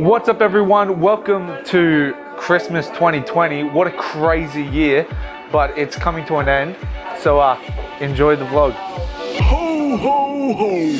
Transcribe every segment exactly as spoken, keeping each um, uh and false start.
What's up everyone, welcome to Christmas twenty twenty. What a crazy year, but it's coming to an end, so uh enjoy the vlog. Ho ho ho.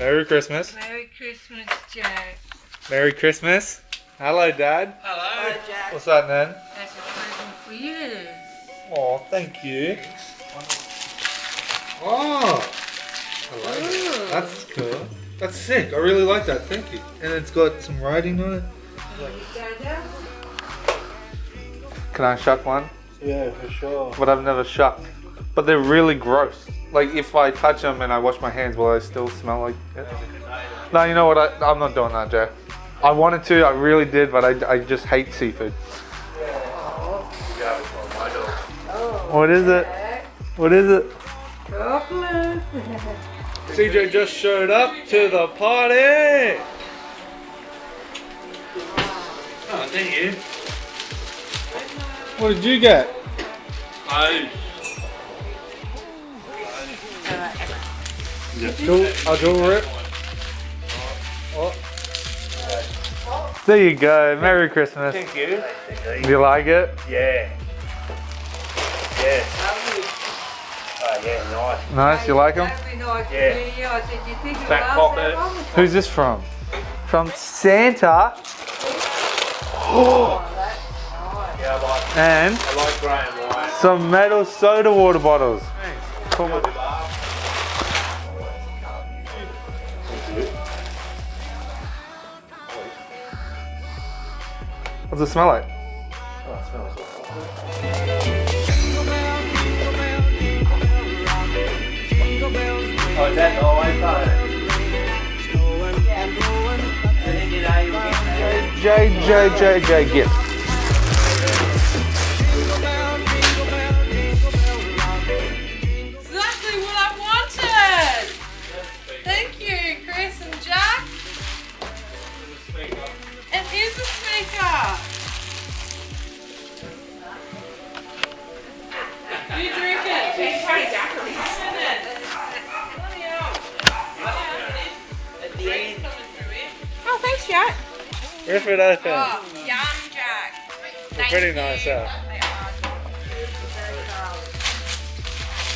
Merry Christmas. Merry Christmas, Jack. Merry Christmas. Hello, Dad. Hello. Hello, Jack. What's that, Nan? That's a present for you. Oh, thank you. Oh, I like it. That's cool. That's sick. I really like that. Thank you. And it's got some writing on it. There you go, Dad. Can I shuck one? Yeah, for sure. But I've never shucked. But they're really gross. Like if I touch them and I wash my hands, will I still smell like it? No, you know what? I, I'm not doing that, Jack. I wanted to, I really did, but I, I just hate seafood. What is it? What is it? Chocolate. C J just showed up to the party. Oh, thank you. What did you get? I. Cool. I'll draw it. Oh. There you go. Merry Christmas. Thank you. Do you like it? Yeah. Yeah. Oh, yeah, nice. Nice. You like them? Yeah. Back pocket. Who's this from? From Santa. Oh. Yeah, I like. And I like grey and white. Some metal soda water bottles. Cool. What does it smell like? Oh, it smells awesome. Oh, Dad, oh, I thought it. J J J J gift. Exactly what I wanted! Thank you, Chris and Jack. And here's the speaker. You drink it. It's trying to daiquiris. Oh, thanks, Jack. Where's for that thing? Oh, yum, Jack. They're pretty nice, huh?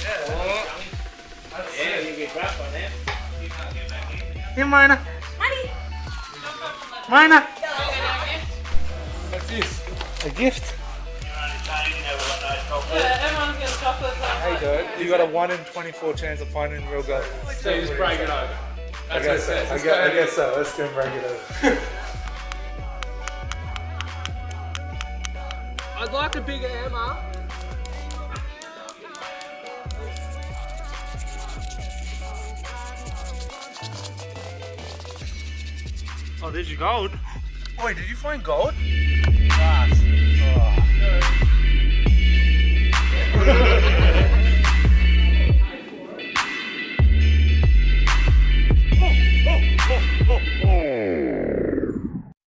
They are. Hey, Mina. Mina. What's this? A gift? Yeah, everyone's getting chocolate. Hey, dude, you got a one in twenty-four chance of finding real gold. So you just break it over. That's I guess so. I guess, I guess so. Let's go and break it over. I'd like a bigger hammer. Oh, there's your gold. Wait, did you find gold? Glass. Oh.